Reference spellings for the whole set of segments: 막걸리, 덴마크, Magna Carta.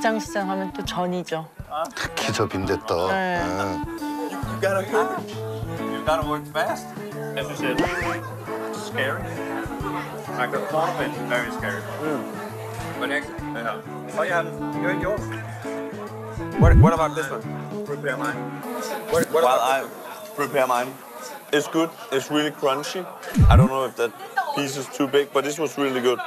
김장시장 하면 또 전이죠. 기저 빈대떡. 네. You gotta hurry. You gotta work fast. This is it. Scary. I got caught up in it. Very scary. But next, oh yeah, you're in yours. What about this one? Prepare mine. What about I prepare mine. It's good. It's really crunchy. I don't know if that piece is too big, but this was really good.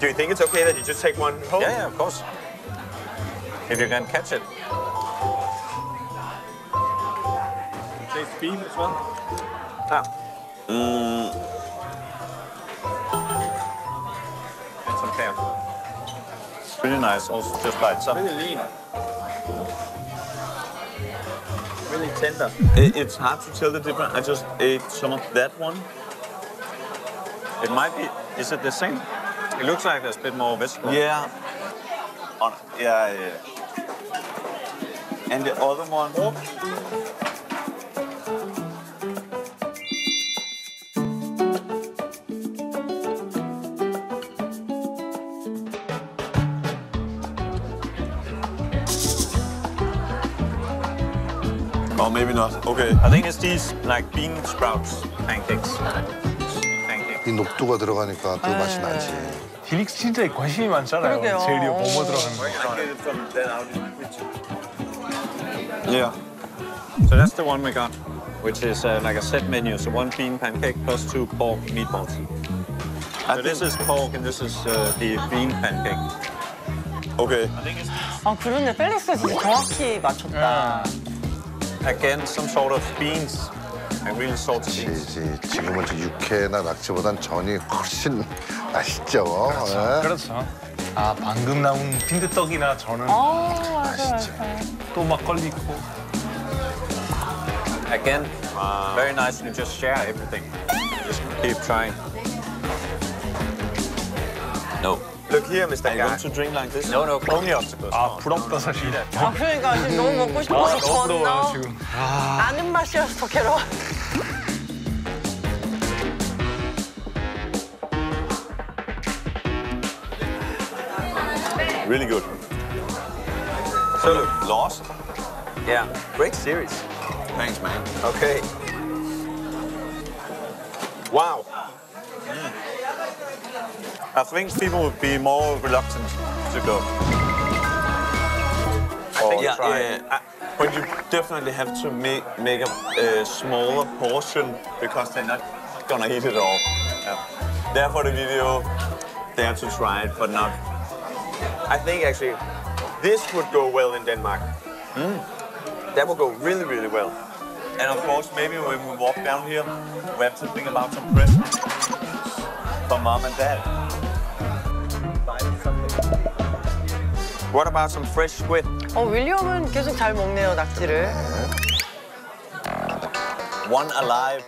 Do you think it's okay that you just take one home? Yeah, of course. If you can catch it. Taste beef as well? Ah. It's okay. It's pretty nice, also just by itself. Really lean. Really tender. It's hard to tell the difference. I just ate some of that one. It might be, is it the same? It looks like there's a bit more vegetable. Yeah. Yeah. And the other one. Oh, maybe not. Okay. I think it's these like bean sprouts pancakes. 이 녹두가 들어가니까 그 맛이 나지. 필릭스 진짜 관심이 많잖아요. 재료 뭐뭐 들어가는 거. Yeah. So that's the one we got, which is like a set menu. So one bean pancake plus two pork meatballs. So this is pork and this is the bean pancake. Okay. 아 그런데 펠릭스 진짜 정확히 맞췄다. Again, some sort of beans. 그렇지. 지금은 육회나 낙지보단 전이 훨씬 맛있죠. 그렇죠. 아 방금 나온 빈대떡이나 전은 맛있죠. 또 막걸리 있고. Again, very nice. You just share everything. Just keep trying. No. Look here, Mr. Guy. Want to drink like this? No. Only octopus. 아 부럽다 사실. 아 그러니까 지금 너무 먹고 싶어서 전 지금. 아는 맛이어서 더 괴로워. Really good. So look, Lost? Yeah. Great series. Thanks, man. Okay. Wow. Mm. I think people would be more reluctant to go. Or try. But you definitely have to make a smaller portion because they're not gonna eat it all. Yeah. Therefore, the video, they have to try it, but not. I think actually this would go well in Denmark. That would go really, really well. And of course, maybe when we walk down here, we have to think about some presents for mom and dad. What about some fresh squid? William은 계속 잘 먹네요, 낙지를. One alive.